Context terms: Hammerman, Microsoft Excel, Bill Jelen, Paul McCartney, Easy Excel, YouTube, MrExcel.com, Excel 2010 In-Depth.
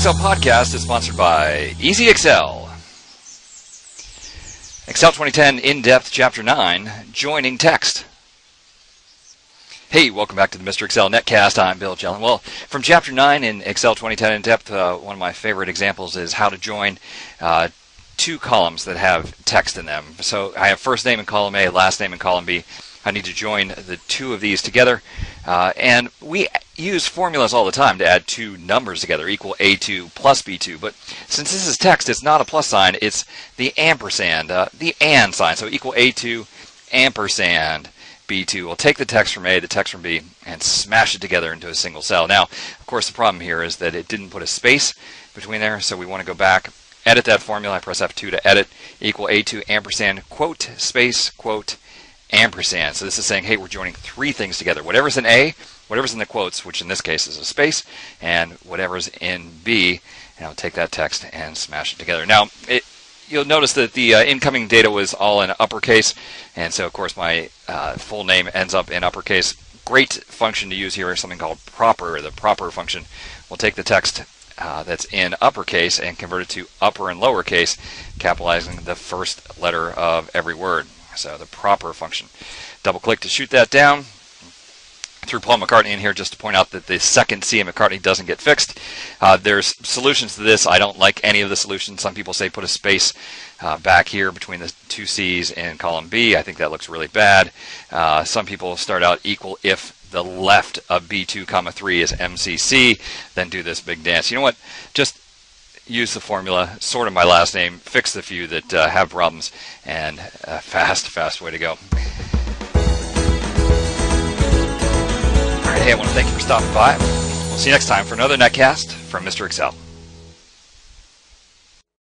Excel podcast is sponsored by Easy Excel. Excel 2010 In-Depth Chapter 9, Joining Text. Hey, welcome back to the Mr. Excel Netcast. I'm Bill Jelen. Well, from Chapter 9 in Excel 2010 In-Depth, one of my favorite examples is how to join two columns that have text in them. So I have first name in column A, last name in column B. I need to join the two of these together. And we use formulas all the time to add two numbers together, equal A2 plus B2. But since this is text, it's not a plus sign, it's the ampersand, the and sign. So equal A2 ampersand B2. We'll take the text from A, the text from B, and smash it together into a single cell. Now, of course, the problem here is that it didn't put a space between there, so we want to go back, edit that formula. I press F2 to edit, equal A2 ampersand, quote, space, quote, ampersand. So this is saying, hey, we're joining three things together. Whatever's in A, whatever's in the quotes, which in this case is a space, and whatever's in B, and I'll take that text and smash it together. Now, you'll notice that the incoming data was all in uppercase, and so, of course, my full name ends up in uppercase. Great function to use here is something called proper, the proper function. We'll take the text that's in uppercase and convert it to upper and lowercase, capitalizing the first letter of every word. So the proper function. Double click to shoot that down. Threw Paul McCartney in here just to point out that the second C in McCartney doesn't get fixed. There's solutions to this. I don't like any of the solutions. Some people say put a space back here between the two C's in column B. I think that looks really bad. Some people start out equal if the left of B2 comma 3 is MCC, then do this big dance. You know what? Just use the formula, sort of my last name, fix the few that have problems, and a fast way to go. All right, hey, I want to thank you for stopping by. We'll see you next time for another Netcast from Mr. Excel.